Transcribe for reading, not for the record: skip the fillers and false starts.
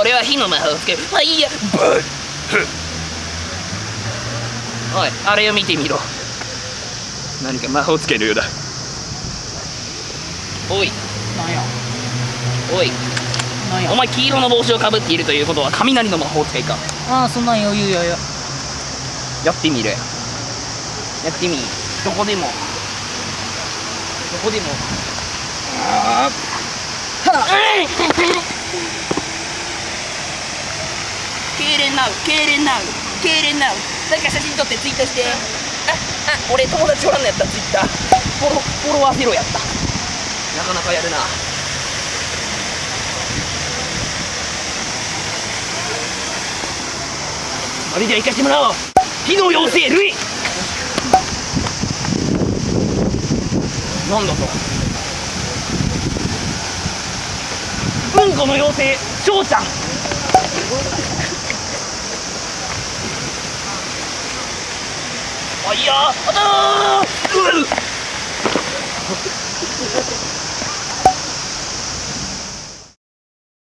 俺は火の魔法をつける。まあいいや。おい、あれを見てみろ。何か魔法をつけるようだ。おい、なんや。おい、なんや。お前、黄色の帽子をかぶっているということは雷の魔法使いか。ああ、そんなん余裕やよ。やってみる。やってみ。どこでも。どこでも。ああ。けいれんなう。なんか写真撮ってツイートして。俺友達おらんのやった、ツイッター。フォロワーゼロやった。なかなかやるな。それでは行かしてもらおう。火の妖精ルイ。なんだと。うんこの妖精、しょうちゃん。あ、いやー、あたー。